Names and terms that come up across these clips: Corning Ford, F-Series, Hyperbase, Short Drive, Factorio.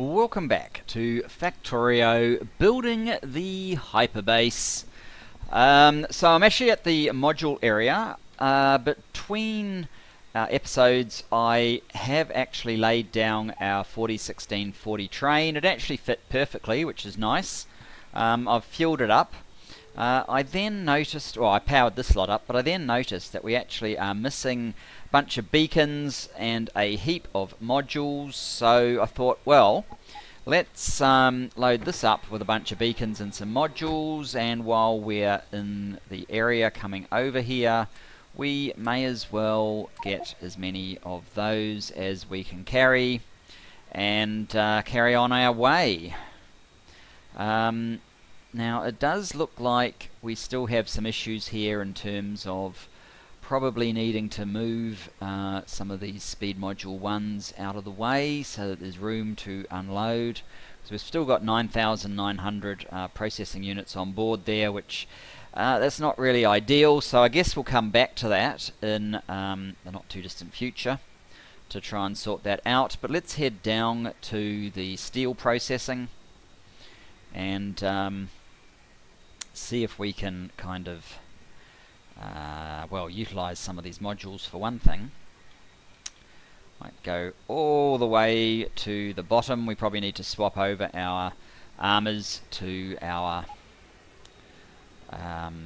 Welcome back to Factorio, building the hyperbase. So I'm actually at the module area. Between episodes I have actually laid down our 401640 train. It actually fit perfectly, which is nice. I've fueled it up. I then noticed, well, I powered this lot up, but I then noticed that we actually are missing a bunch of beacons and a heap of modules, so I thought, well, let's load this up with a bunch of beacons and some modules, and while we're in the area coming over here, we may as well get as many of those as we can carry, and carry on our way. Now it does look like we still have some issues here in terms of probably needing to move some of these speed module 1s out of the way so that there's room to unload. So we've still got 9,900 processing units on board there, which that's not really ideal, so I guess we'll come back to that in the not too distant future to try and sort that out. But let's head down to the steel processing and see if we can kind of well, utilize some of these modules. For one thing, might go all the way to the bottom. We probably need to swap over our armors to our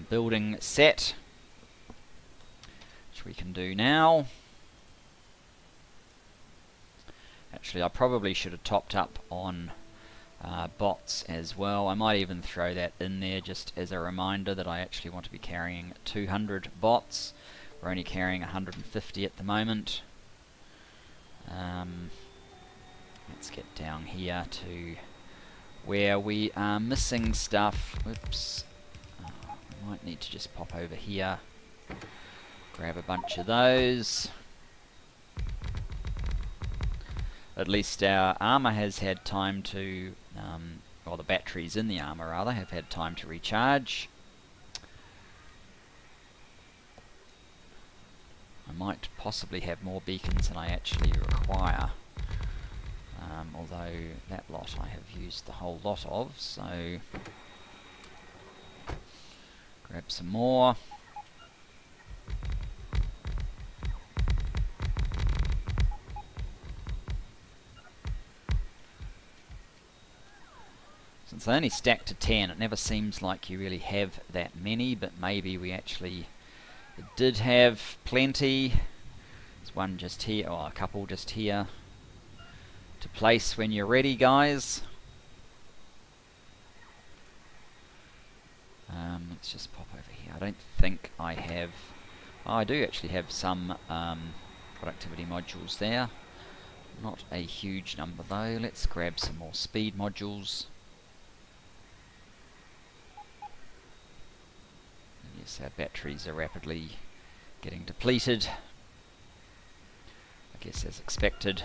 building set, which we can do now. Actually, I probably should have topped up on bots as well. I might even throw that in there just as a reminder that I actually want to be carrying 200 bots. We're only carrying 150 at the moment. Let's get down here to where we are missing stuff. Oops. I might need to just pop over here, grab a bunch of those. At least our armor has had time to well, the batteries in the armor rather have had time to recharge. I might possibly have more beacons than I actually require, although that lot I have used the whole lot of, so grab some more. Since they only stack to 10, it never seems like you really have that many, but maybe we actually did have plenty. There's one just here, or a couple just here, to place when you're ready, guys. Let's just pop over here. I don't think I have... Oh, I do actually have some productivity modules there. Not a huge number though. Let's grab some more speed modules. Yes, our batteries are rapidly getting depleted, I guess as expected.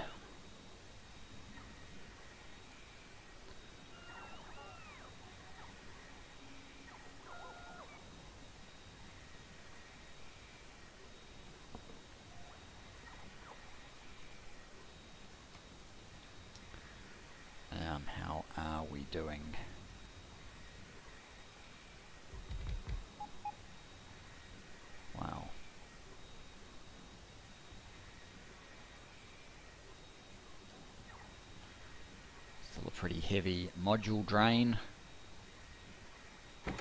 How are we doing? Pretty heavy module drain. I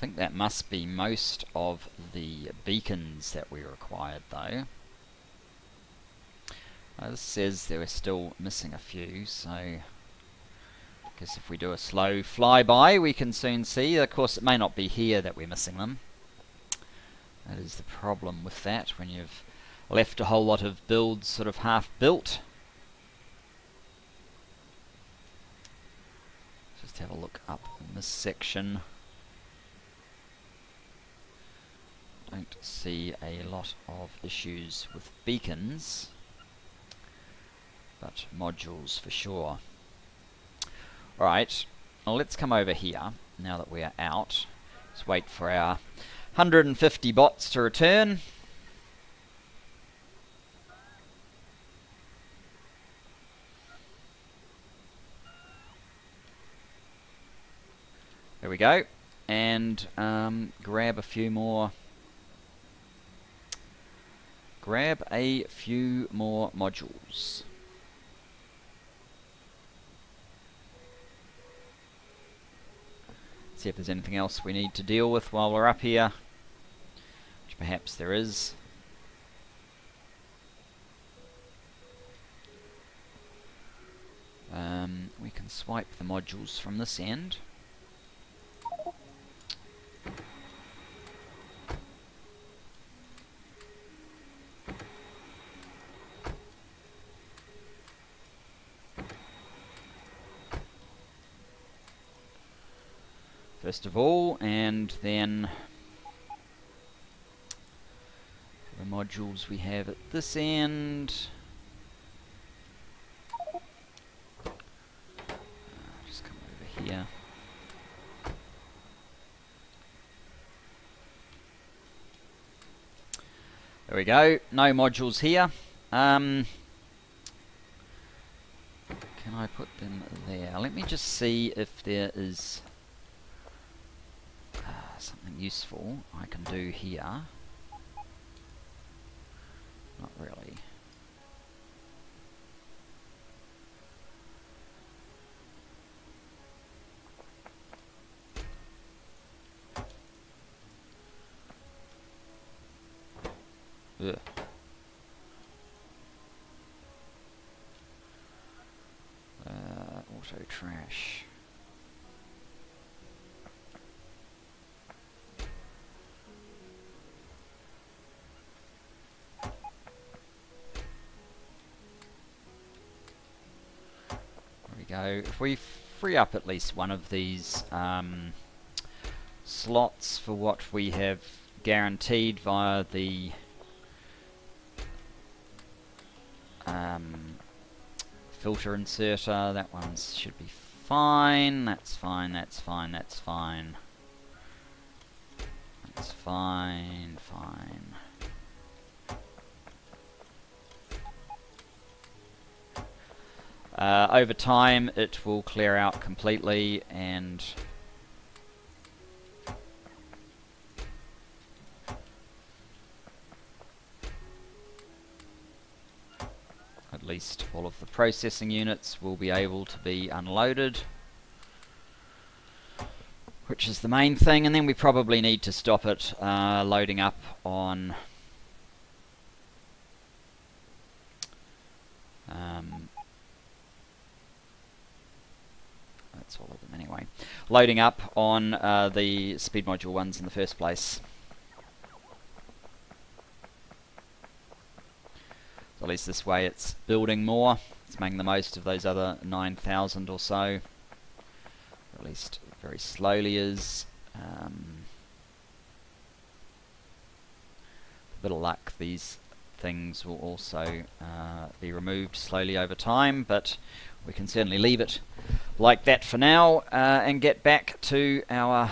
think that must be most of the beacons that we required though. This says there were still missing a few, so I guess if we do a slow flyby we can soon see. Of course it may not be here that we're missing them. That is the problem with that, when you've left a whole lot of builds sort of half-built. Just have a look up in this section. Don't see a lot of issues with beacons, but modules for sure. Alright, well, let's come over here, now that we are out. Let's wait for our 150 bots to return. we go. And grab a few more modules. See if there's anything else we need to deal with while we're up here, which perhaps there is. We can swipe the modules from this end. First of all, and then the modules we have at this end. Just come over here. There we go. No modules here. Can I put them there? Let me just see if there is something useful I can do here. Not really. Ugh. Auto trash. If we free up at least one of these slots for what we have guaranteed via the filter inserter, that one should be fine. That's fine, that's fine, that's fine. That's fine, fine. Over time it will clear out completely, and at least all of the processing units will be able to be unloaded, which is the main thing. And then we probably need to stop it loading up on all of them anyway, loading up on the speed module ones in the first place. So at least this way it's building more, it's making the most of those other 9,000 or so, at least very slowly is. With a bit of luck these things will also be removed slowly over time, but we can certainly leave it like that for now and get back to our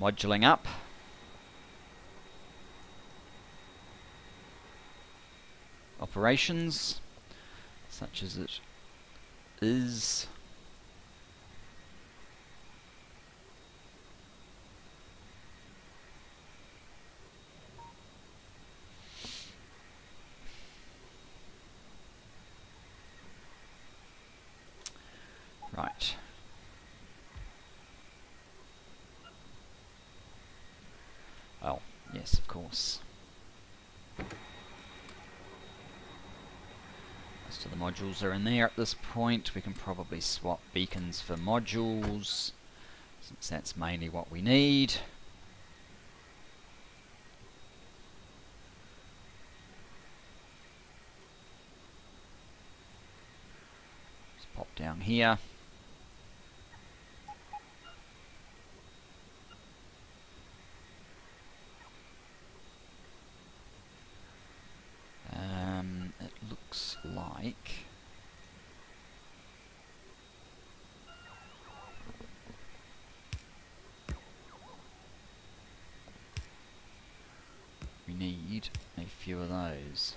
moduling up. Operations, such as it is. Right. Oh, yes, of course. Most of the modules are in there at this point. We can probably swap beacons for modules, since that's mainly what we need. Just pop down here. We need a few of those.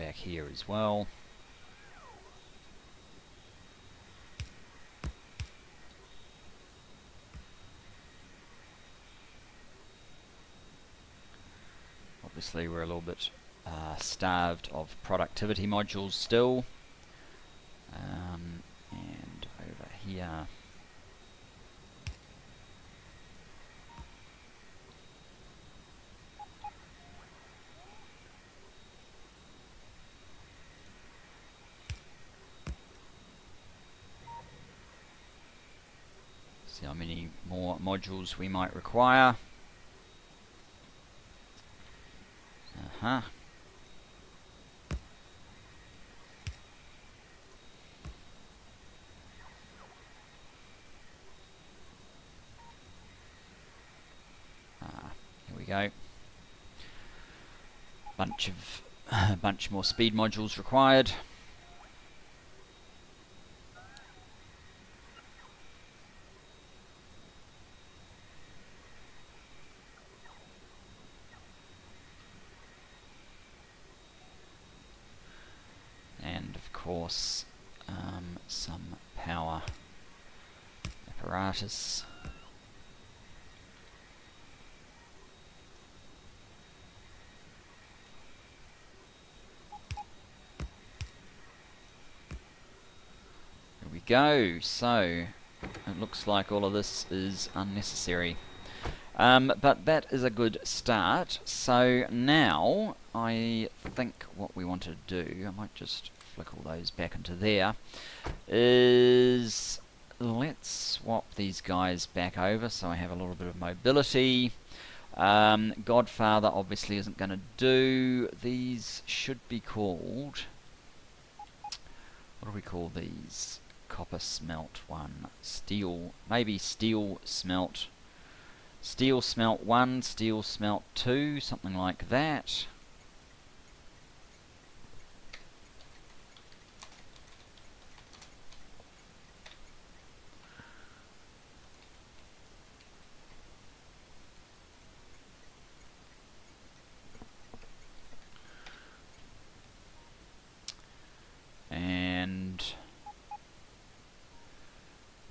back here as well. Obviously we're a little bit starved of productivity modules still. And over here, see how many more modules we might require. Huh. Here we go. Bunch more speed modules required. Some power apparatus. There we go. So it looks like all of this is unnecessary, but that is a good start. So now I think what we want to do, I might just flick all those back into there, is let's swap these guys back over so I have a little bit of mobility. Godfather obviously isn't going to do. These should be called, what do we call these? Copper smelt one, steel, maybe steel smelt one, steel smelt two, something like that.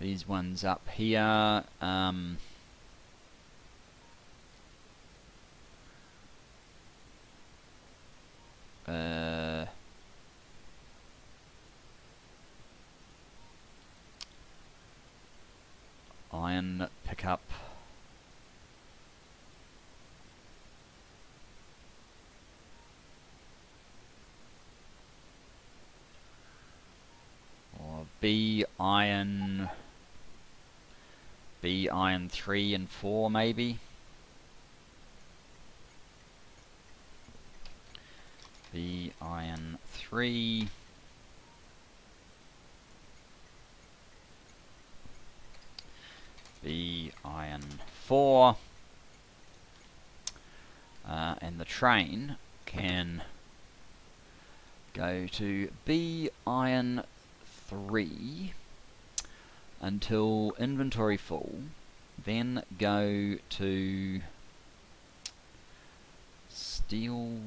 These ones up here, iron pickup, or B iron 3 and 4 maybe. B iron 3. B iron 4. And the train can go to B iron 3. Until inventory full, then go to steel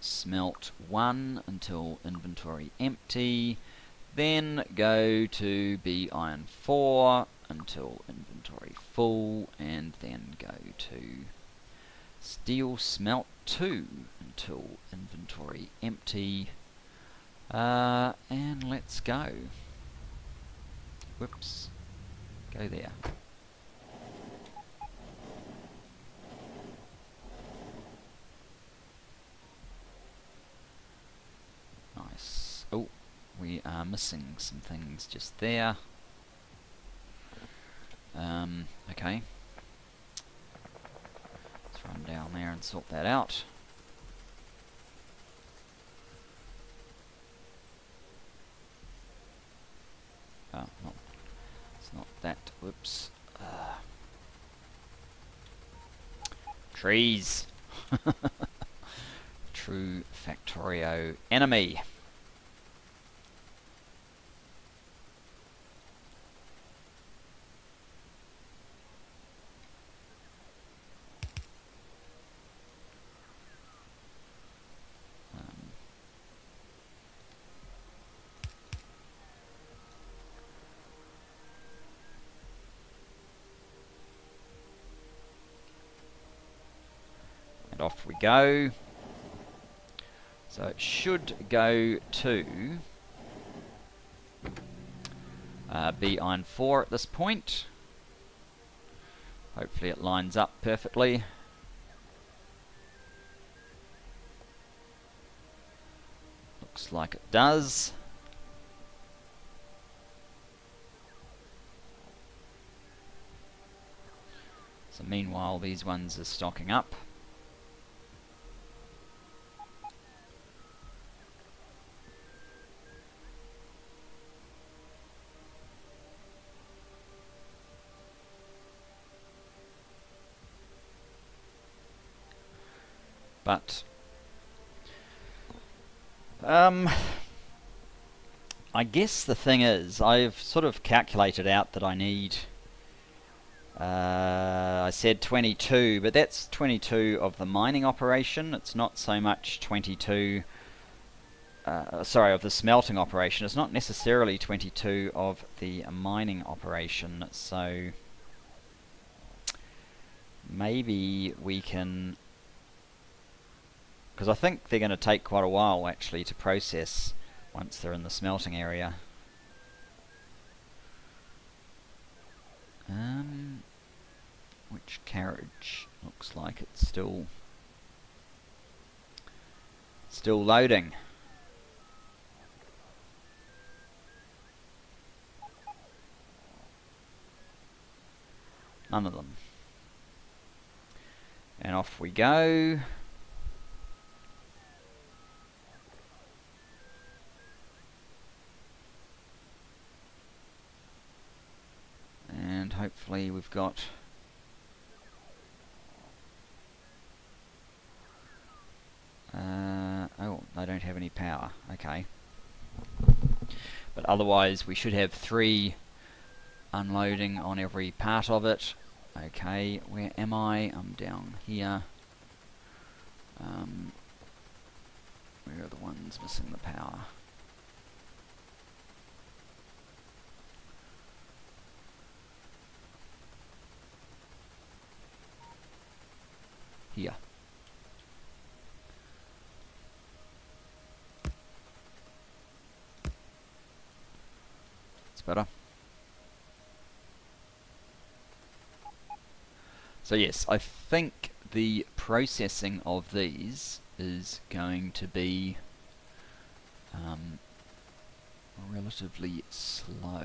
smelt 1 until inventory empty, then go to B iron 4 until inventory full, and then go to steel smelt 2 until inventory empty, and let's go. Whoops, go there. Nice. Oh, we are missing some things just there. Okay. Let's run down there and sort that out. Oh, not. Not that. Whoops. Trees. True Factorio enemy. and off we go. So it should go to B iron 4 at this point. Hopefully it lines up perfectly. Looks like it does. So meanwhile these ones are stocking up. But I guess the thing is, I've sort of calculated out that I need, I said 22, but that's 22 of the mining operation. It's not so much 22, sorry, of the smelting operation. It's not necessarily 22 of the mining operation. So maybe we can, because I think they're going to take quite a while actually to process once they're in the smelting area. Which carriage? Looks like it's still loading. None of them. And off we go. And hopefully we've got oh, they don't have any power, okay. But otherwise we should have 3 unloading on every part of it. Okay, where am I? I'm down here. Where are the ones missing the power? Here. It's better. So yes, I think the processing of these is going to be relatively slow.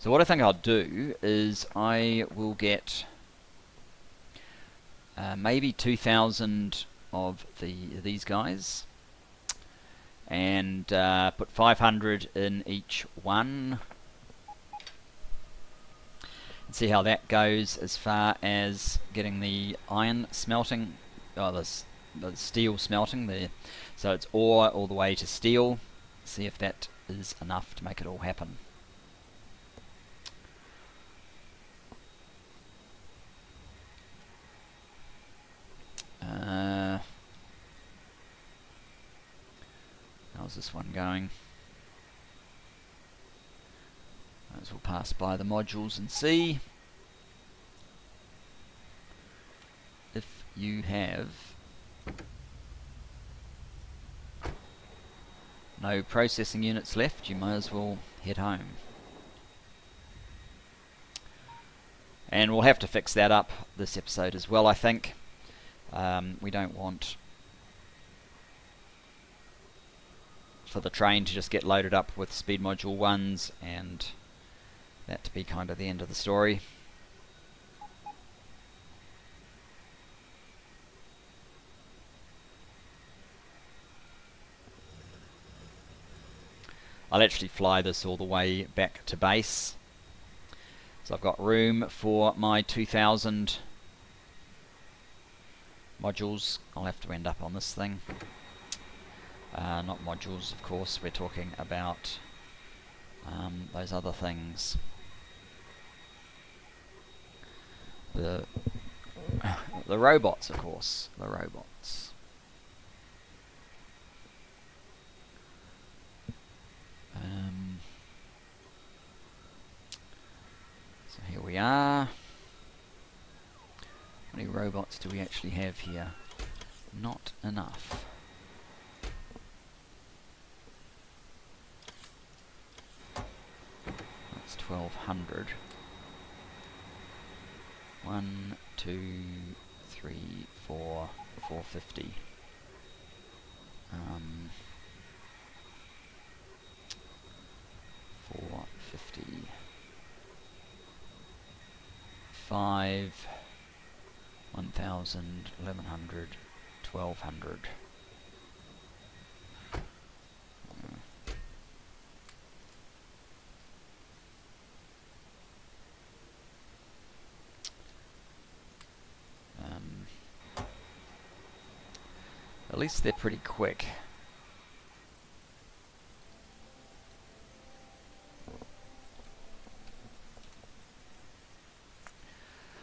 So what I think I'll do is I will get maybe 2,000 of these guys and put 500 in each one and see how that goes as far as getting the iron smelting, oh, the steel smelting there. So it's ore all the way to steel. See if that is enough to make it all happen. How's this one going? Might as well pass by the modules and see. If you have no processing units left, you might as well head home. And we'll have to fix that up this episode as well, I think. We don't want for the train to just get loaded up with speed module 1s and that to be kind of the end of the story. I'll actually fly this all the way back to base. So I've got room for my 2,000 modules. I'll have to end up on this thing. Not modules, of course, we're talking about those other things. The robots, of course, the robots. So here we are. How many robots do we actually have here? Not enough. That's 1200. 1, 2, 3, 4, 450. $5, 1,000, 1,100, 1,200. At least they're pretty quick.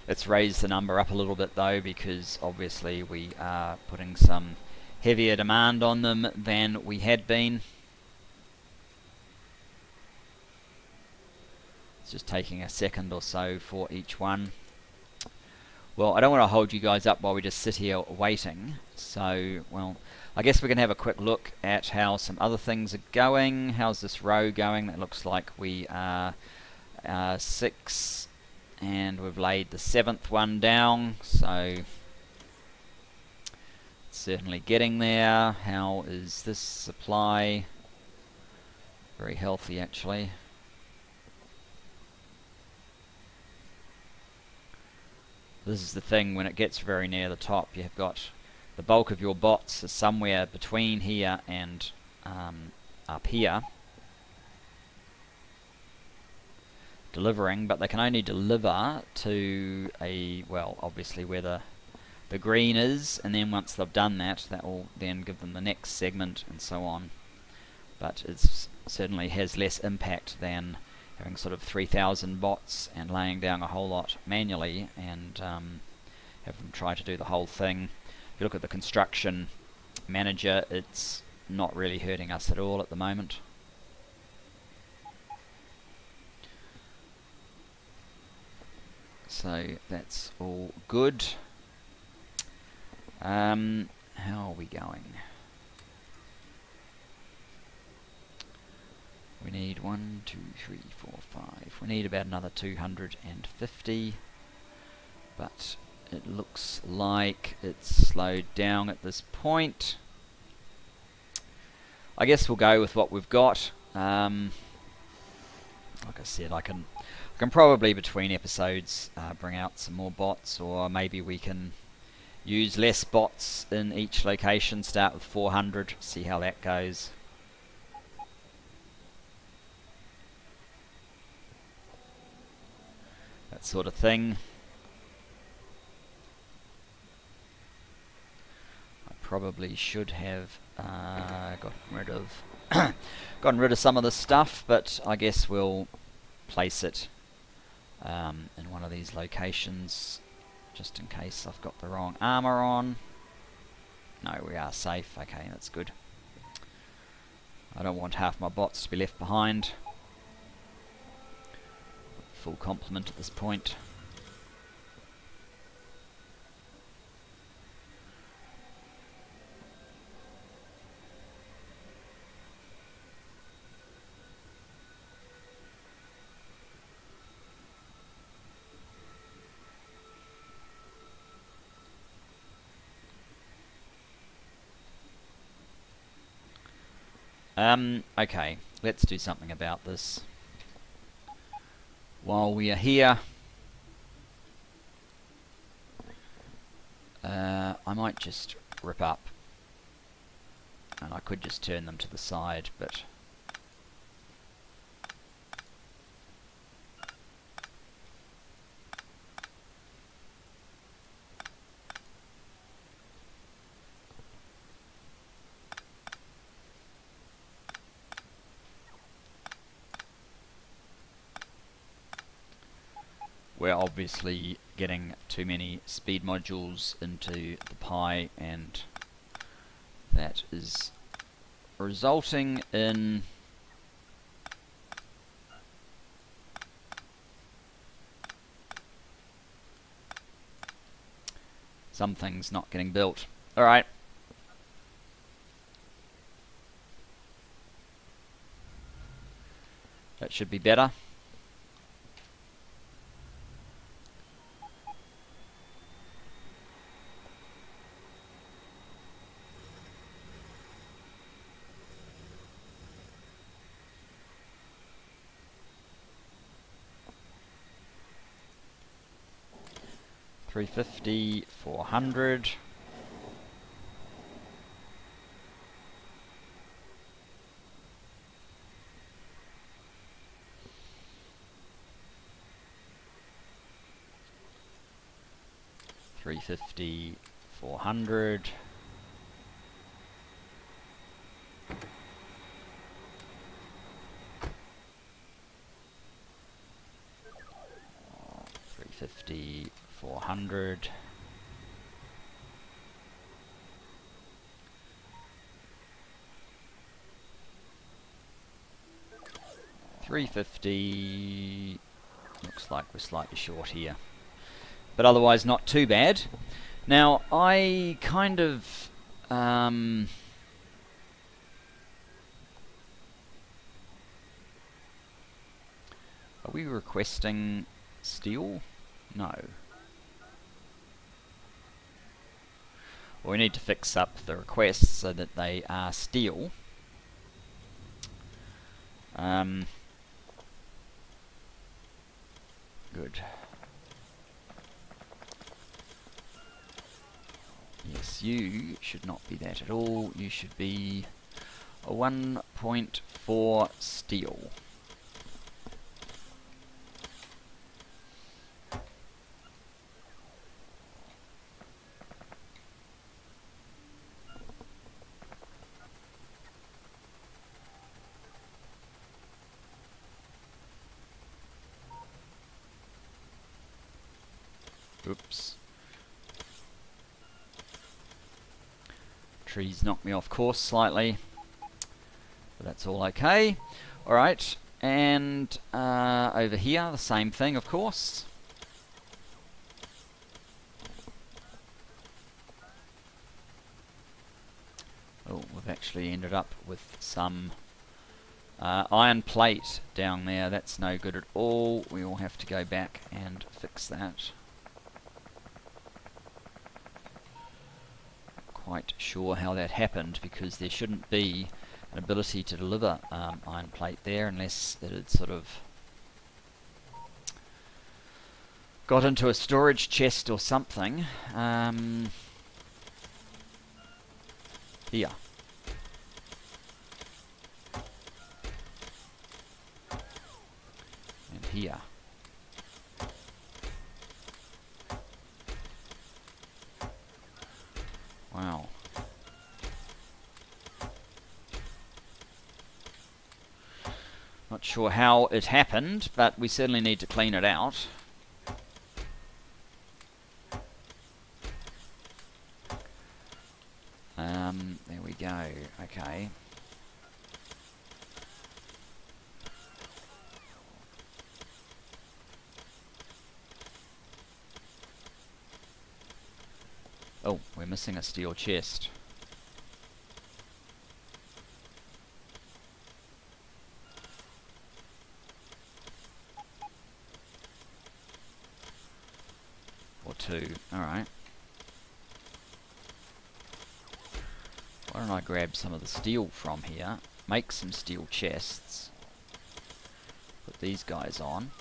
Let's raise the number up a little bit though, because obviously we are putting some heavier demand on them than we had been. It's just taking a second or so for each one. Well, I don't want to hold you guys up while we just sit here waiting. So, well, I guess we can have a quick look at how some other things are going. How's this row going? That looks like we are 6... and we've laid the 7th one down, so certainly getting there. How is this supply? Very healthy actually. This is the thing, when it gets very near the top, you've got the bulk of your bots is somewhere between here and up here, delivering, but they can only deliver to a, well, obviously where the green is, and then once they've done that, that will then give them the next segment and so on. But it certainly has less impact than having sort of 3,000 bots and laying down a whole lot manually and have them try to do the whole thing. If you look at the construction manager, it's not really hurting us at all at the moment. So that's all good. How are we going? We need 1, 2, 3, 4, 5. We need about another 250, but it looks like it's slowed down at this point. I guess we'll go with what we've got. Like I said, I can probably between episodes bring out some more bots, or maybe we can use less bots in each location. Start with 400, see how that goes. That sort of thing. I probably should have gotten rid of some of the stuff, but I guess we'll place it in one of these locations, just in case I've got the wrong armor on. No, we are safe. Okay, that's good. I don't want half my bots to be left behind. Full complement at this point. Okay, let's do something about this while we are here. I might just rip up, and I could just turn them to the side, but we're obviously getting too many speed modules into the pie, and that is resulting in Something's not getting built. Alright. That should be better. $350, $400. $350, $400. $350. 400. $350. Looks like we're slightly short here, but otherwise not too bad. Now I kind of are we requesting steel? No. Well, we need to fix up the requests so that they are steel. Good. Yes, you should not be that at all. You should be a 1.4 steel. Oops. Trees knocked me off course slightly, but that's all okay. Alright, and over here, the same thing, of course. Oh, we've actually ended up with some iron plate down there. That's no good at all. We will have to go back and fix that. Quite sure how that happened, because there shouldn't be an ability to deliver iron plate there unless it had sort of got into a storage chest or something. Here. And here. Wow. Not sure how it happened, but we certainly need to clean it out. There we go. Okay. Oh, we're missing a steel chest. Or two, alright. Why don't I grab some of the steel from here, make some steel chests, put these guys on.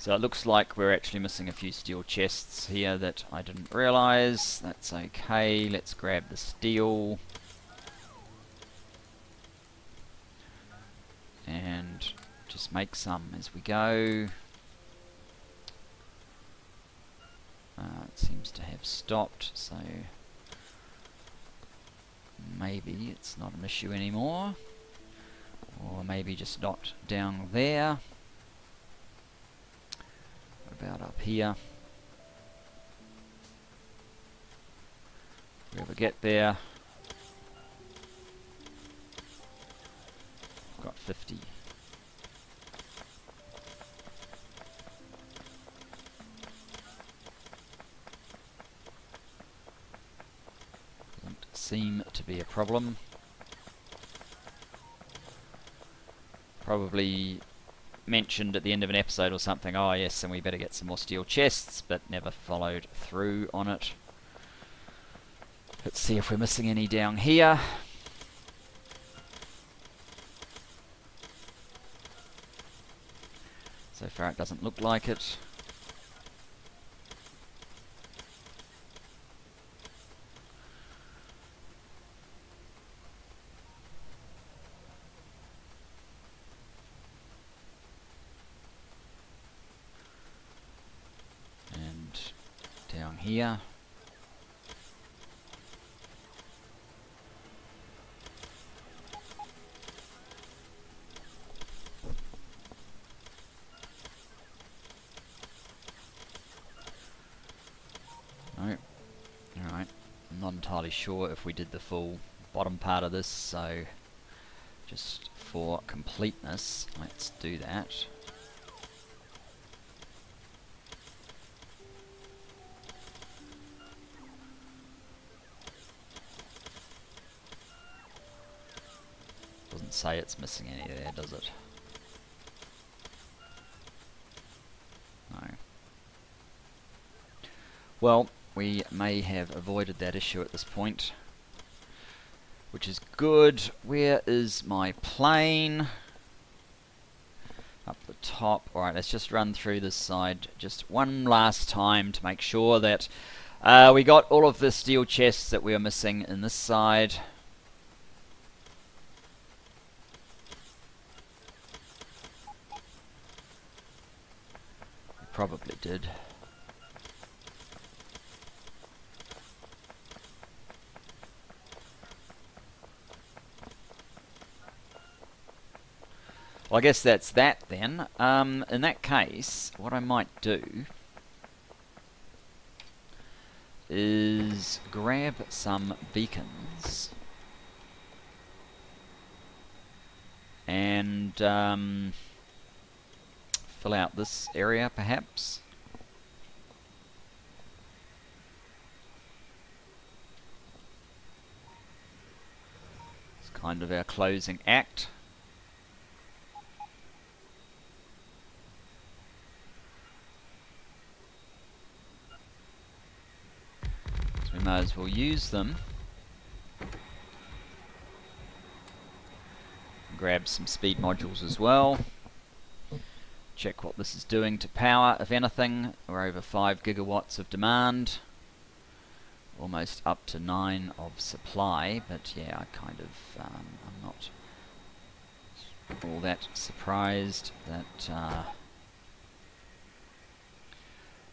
So it looks like we're actually missing a few steel chests here that I didn't realize. That's okay, let's grab the steel. And just make some as we go. It seems to have stopped, so maybe it's not an issue anymore. Or maybe just not down there. What about up here? If we ever get there. I've got 50. Doesn't seem to be a problem. Probably mentioned at the end of an episode or something, oh yes, and we better get some more steel chests, but never followed through on it. Let's see if we're missing any down here. So far it doesn't look like it. Here. No. Alright. I'm not entirely sure if we did the full bottom part of this, so just for completeness, let's do that. Say it's missing any there, does it? No. Well, we may have avoided that issue at this point, which is good. Where is my plane? Up the top. Alright, let's just run through this side just one last time to make sure that we got all of the steel chests that we were missing in this side. Probably did. Well, I guess that's that then. In that case, what I might do is grab some beacons and fill out this area, perhaps. It's kind of our closing act. So we may as well use them. Grab some speed modules as well. Check what this is doing to power, if anything. We're over 5 gigawatts of demand. Almost up to 9 of supply, but yeah, I kind of, I'm not all that surprised that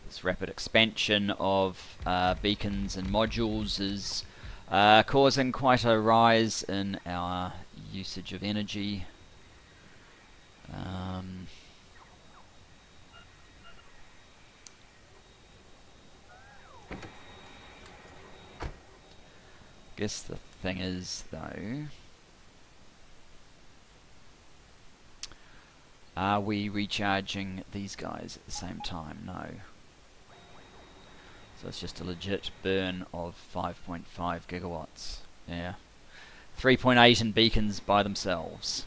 this rapid expansion of beacons and modules is causing quite a rise in our usage of energy. Guess the thing is, though, are we recharging these guys at the same time? No. So it's just a legit burn of 5.5 gigawatts. Yeah. 3.8 in beacons by themselves.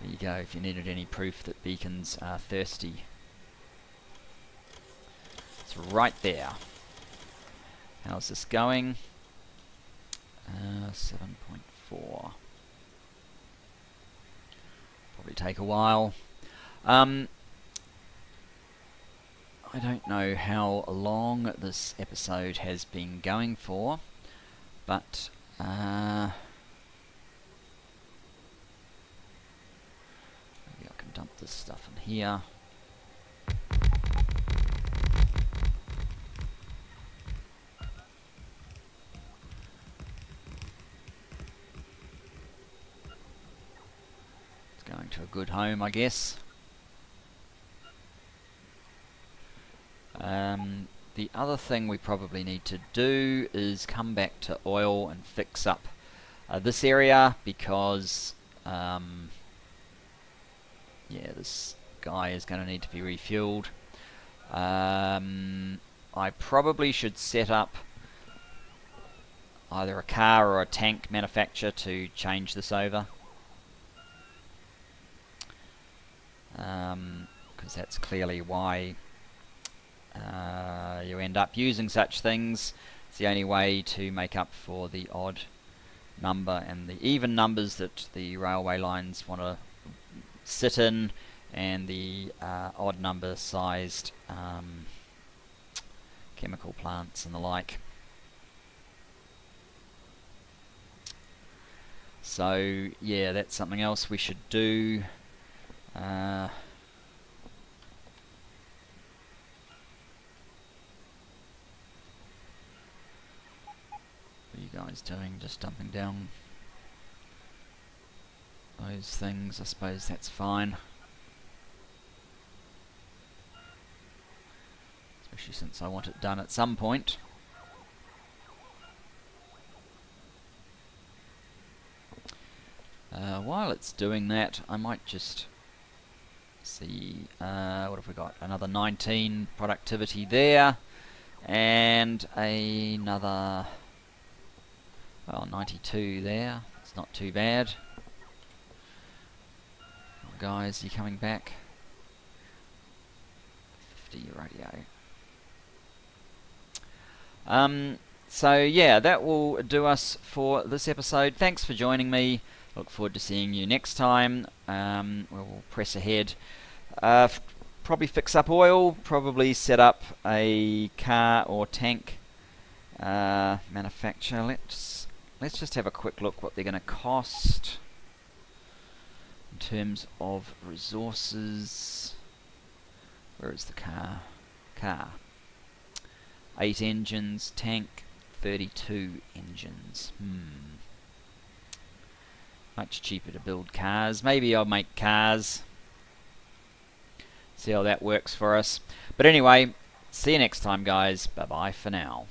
There you go, if you needed any proof that beacons are thirsty. It's right there. How's this going? 7.4. Probably take a while. I don't know how long this episode has been going for, but maybe I can dump this stuff in here. It's going to a good home, I guess. The other thing we probably need to do is come back to oil and fix up this area, because yeah, this guy is going to need to be refueled. I probably should set up either a car or a tank manufacturer to change this over, because that's clearly why you end up using such things. It's the only way to make up for the odd number and the even numbers that the railway lines want to sit in, and the odd number sized chemical plants and the like. So yeah, that's something else we should do. Guys doing just dumping down those things, I suppose that's fine, especially since I want it done at some point. While it's doing that, I might just see what have we got, another 19 productivity there, and another, well, 92 there, it's not too bad. Oh, guys, you coming back? 50 radio. So yeah, that will do us for this episode. Thanks for joining me. Look forward to seeing you next time. We'll press ahead. Probably fix up oil, probably set up a car or tank manufacturer. Let's just have a quick look what they're going to cost in terms of resources. Where is the car? 8 engines, tank 32 engines. Much cheaper to build cars. Maybe I'll make cars. See how that works for us. But anyway, see you next time, guys. Bye bye for now.